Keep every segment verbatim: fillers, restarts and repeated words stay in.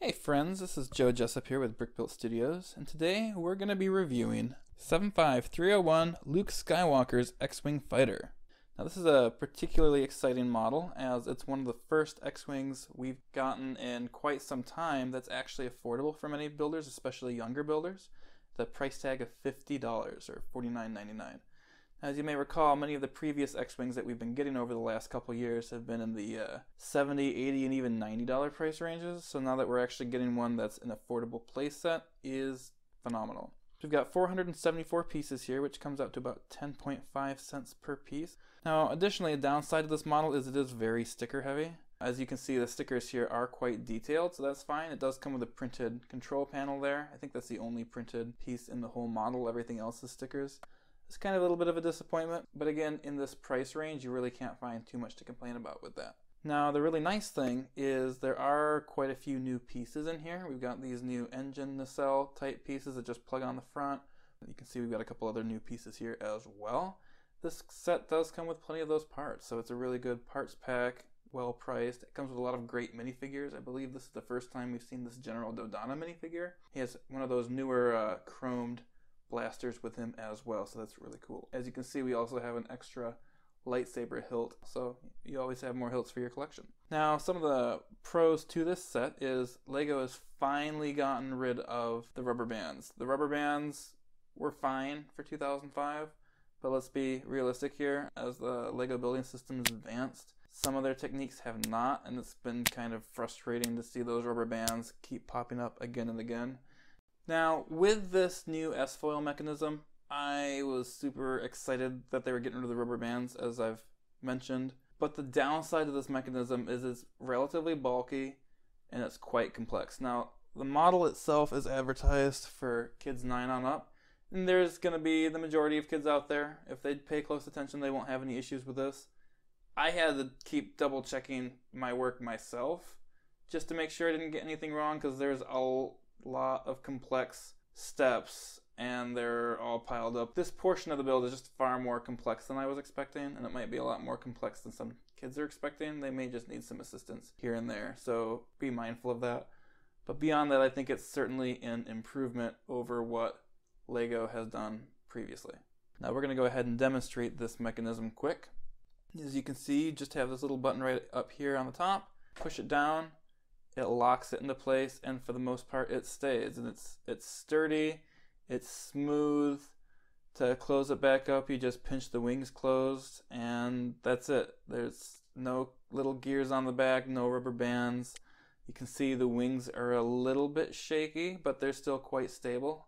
Hey friends, this is Joe Jessup here with Brick Built Studios, and today we're going to be reviewing seven five three oh one Luke Skywalker's X-Wing Fighter. Now this is a particularly exciting model, as it's one of the first X-Wings we've gotten in quite some time that's actually affordable for many builders, especially younger builders. The price tag of fifty dollars, or forty-nine ninety-nine. As you may recall, many of the previous X-Wings that we've been getting over the last couple years have been in the uh, seventy, eighty, and even ninety dollar price ranges, so now that we're actually getting one that's an affordable playset is phenomenal. We've got four hundred seventy-four pieces here, which comes out to about ten point five cents per piece. Now, additionally, a downside to this model is it is very sticker heavy. As you can see, the stickers here are quite detailed, so that's fine. It does come with a printed control panel there. I think that's the only printed piece in the whole model. Everything else is stickers. It's kind of a little bit of a disappointment, but again, in this price range, you really can't find too much to complain about with that. Now, the really nice thing is there are quite a few new pieces in here. We've got these new engine nacelle type pieces that just plug on the front. You can see we've got a couple other new pieces here as well. This set does come with plenty of those parts, so it's a really good parts pack, well priced. It comes with a lot of great minifigures. I believe this is the first time we've seen this General Dodona minifigure. He has one of those newer uh, chromed blasters with him as well, so that's really cool. As you can see, we also have an extra lightsaber hilt, so you always have more hilts for your collection. Now, some of the pros to this set is LEGO has finally gotten rid of the rubber bands. The rubber bands were fine for two thousand five, but let's be realistic here. As the LEGO building system has advanced, some of their techniques have not, and it's been kind of frustrating to see those rubber bands keep popping up again and again. Now, with this new S-foil mechanism, I was super excited that they were getting rid of the rubber bands, as I've mentioned. But the downside of this mechanism is it's relatively bulky and it's quite complex. Now, the model itself is advertised for kids nine on up, and there's going to be the majority of kids out there. If they pay close attention, they won't have any issues with this. I had to keep double checking my work myself just to make sure I didn't get anything wrong, because there's a lot of complex steps and they're all piled up. This portion of the build is just far more complex than I was expecting, and it might be a lot more complex than some kids are expecting. They may just need some assistance here and there, so be mindful of that. But beyond that, I think it's certainly an improvement over what LEGO has done previously. Now we're going to go ahead and demonstrate this mechanism quick. As you can see, you just have this little button right up here on the top. Push it down, it locks it into place, and for the most part it stays, and it's it's sturdy. It's smooth. To close it back up, you just pinch the wings closed, and that's it. There's no little gears on the back, no rubber bands. You can see the wings are a little bit shaky, but they're still quite stable.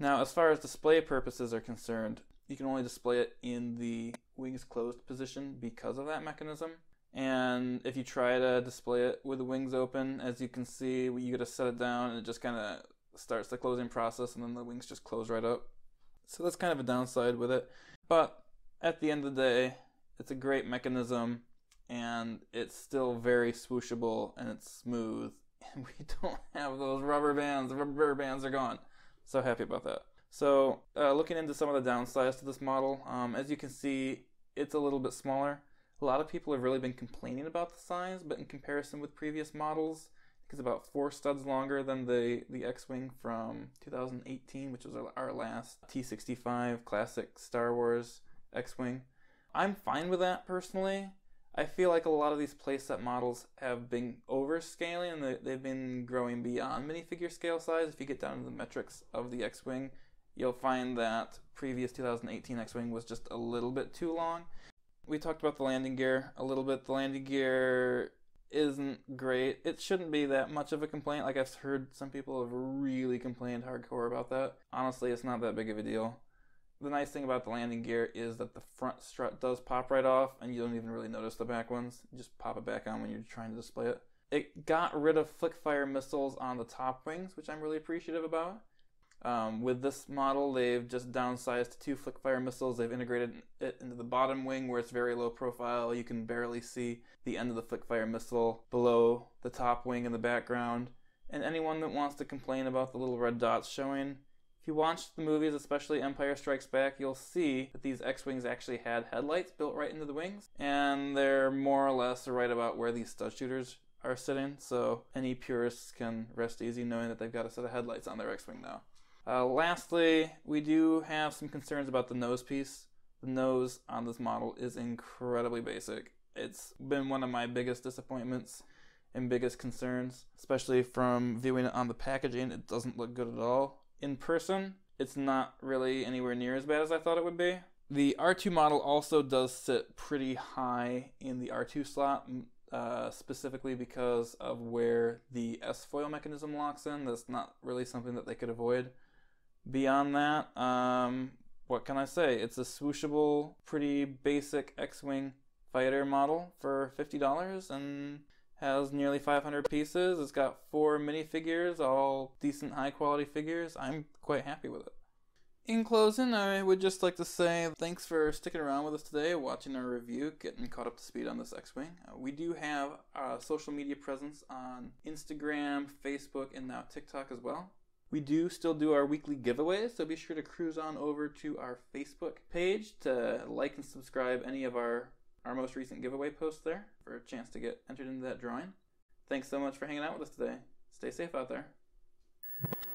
Now, as far as display purposes are concerned, you can only display it in the wings closed position because of that mechanism. And if you try to display it with the wings open, as you can see, you gotta set it down, and it just kind of starts the closing process, and then the wings just close right up. So that's kind of a downside with it, but at the end of the day, it's a great mechanism, and it's still very swooshable, and it's smooth, and we don't have those rubber bands. The rubber bands are gone. So happy about that. So uh, looking into some of the downsides to this model, um, as you can see, it's a little bit smaller. A lot of people have really been complaining about the size, but in comparison with previous models, it's about four studs longer than the, the X-Wing from two thousand eighteen, which was our, our last T sixty-five classic Star Wars X-Wing. I'm fine with that, personally. I feel like a lot of these playset models have been overscaling, and they, they've been growing beyond minifigure scale size. If you get down to the metrics of the X-Wing, you'll find that previous two thousand eighteen X-Wing was just a little bit too long. We talked about the landing gear a little bit. The landing gear isn't great. It shouldn't be that much of a complaint. Like, I've heard some people have really complained hardcore about that. Honestly, it's not that big of a deal. The nice thing about the landing gear is that the front strut does pop right off, and you don't even really notice the back ones. You just pop it back on when you're trying to display it. It got rid of flick fire missiles on the top wings, which I'm really appreciative about. Um, with this model, they've just downsized to two flick fire missiles. They've integrated it into the bottom wing where it's very low profile. You can barely see the end of the flick fire missile below the top wing in the background. And anyone that wants to complain about the little red dots showing, if you watch the movies, especially Empire Strikes Back, you'll see that these X-Wings actually had headlights built right into the wings, and they're more or less right about where these stud shooters are sitting, so any purists can rest easy knowing that they've got a set of headlights on their X-Wing now. Uh, lastly, we do have some concerns about the nose piece. The nose on this model is incredibly basic. It's been one of my biggest disappointments and biggest concerns, especially from viewing it on the packaging. It doesn't look good at all. In person, it's not really anywhere near as bad as I thought it would be. The R two model also does sit pretty high in the R two slot, uh, specifically because of where the S-foil mechanism locks in. That's not really something that they could avoid. Beyond that, um, what can I say? It's a swooshable, pretty basic X-Wing Fighter model for fifty dollars and has nearly five hundred pieces. It's got four minifigures, all decent high quality figures. I'm quite happy with it. In closing, I would just like to say thanks for sticking around with us today, watching our review, getting caught up to speed on this X-Wing. Uh, we do have a social media presence on Instagram, Facebook, and now TikTok as well. We do still do our weekly giveaways, so be sure to cruise on over to our Facebook page to like and subscribe any of our our most recent giveaway post there for a chance to get entered into that drawing. Thanks so much for hanging out with us today. Stay safe out there.